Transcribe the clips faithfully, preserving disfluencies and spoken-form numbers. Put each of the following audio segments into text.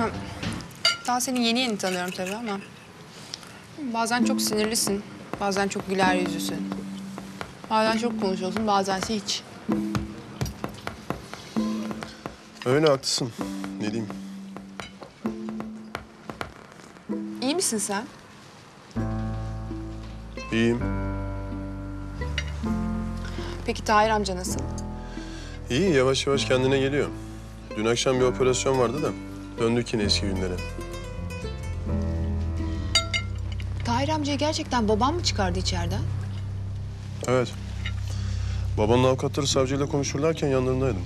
Ayhan, daha seni yeni yeni tanıyorum tabii ama... bazen çok sinirlisin, bazen çok güler yüzlüsün. Bazen çok konuşuyorsun, bazense hiç. Öyle, haklısın. Ne diyeyim? İyi misin sen? İyiyim. Peki Tahir amca nasıl? İyi, yavaş yavaş kendine geliyor. Dün akşam bir operasyon vardı da döndük yine eski günlere. Tahir amcayı gerçekten babam mı çıkardı içeriden? Evet. Babanın avukatları savcıyla konuşurlarken yanlarındaydım.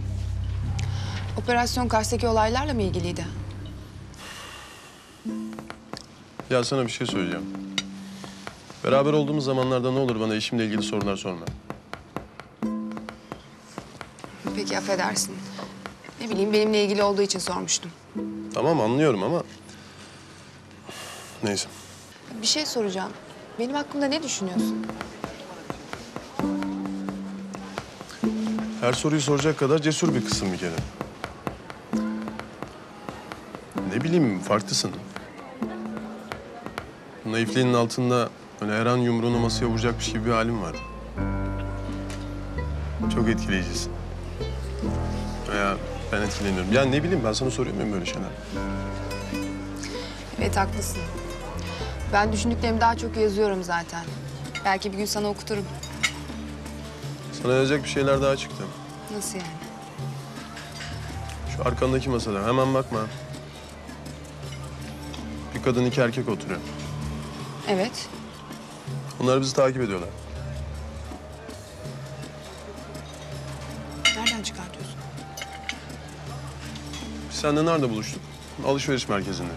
Operasyon Kars'taki olaylarla mı ilgiliydi? Ya sana bir şey söyleyeceğim. Beraber olduğumuz zamanlarda ne olur bana işimle ilgili sorular sorma. Peki, affedersin. Ne bileyim, benimle ilgili olduğu için sormuştum. Tamam, anlıyorum ama... neyse. Bir şey soracağım. Benim hakkımda ne düşünüyorsun? Her soruyu soracak kadar cesur bir kızsın bir kere. Ne bileyim, farklısın. Naifliğinin altında öyle her an yumruğunu masaya vuracakmış gibi bir halim var. Çok etkileyicisin. Ya ben etkileniyorum. Ya ne bileyim, ben sana soruyor muyum böyle şeyler? Evet, haklısın. Ben düşündüklerimi daha çok yazıyorum zaten. Belki bir gün sana okuturum. Sana yazacak bir şeyler daha çıktı. Nasıl yani? Şu arkandaki masada, hemen bakma. Bir kadın iki erkek oturuyor. Evet. Onlar bizi takip ediyorlar. Nereden çıkartıyorsun? Biz seninle nerede buluştuk? Alışveriş merkezinde.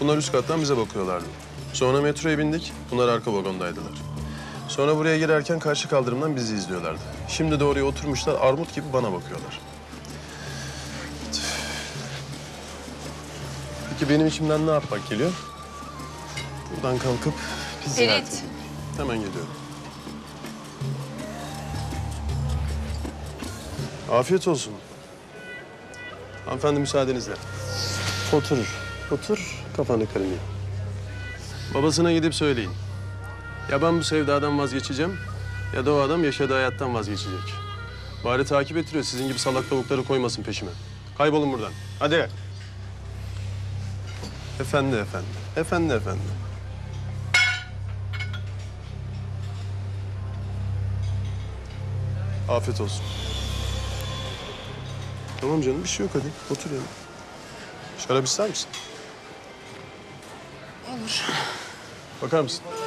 Bunlar üst kattan bize bakıyorlardı. Sonra metroya bindik, bunlar arka vagondaydılar. Sonra buraya girerken karşı kaldırımdan bizi izliyorlardı. Şimdi de oraya oturmuşlar, armut gibi bana bakıyorlar. Peki benim içimden ne yapmak geliyor? Buradan kalkıp bizi evet. Artık. Hemen geliyorum. Afiyet olsun. Hanımefendi, müsaadenizle. Otur. Otur, kafanı kırmayayım. Babasına gidip söyleyin. Ya ben bu sevdadan vazgeçeceğim, ya da o adam yaşadığı hayattan vazgeçecek. Bari takip ettiriyor, sizin gibi salak tavukları koymasın peşime. Kaybolun buradan, hadi. Efendi, efendi, efendi, efendi. Afiyet olsun. Tamam canım, bir şey yok, hadi otur yanına. Şarap ister misin? Olur. Bakar mısın?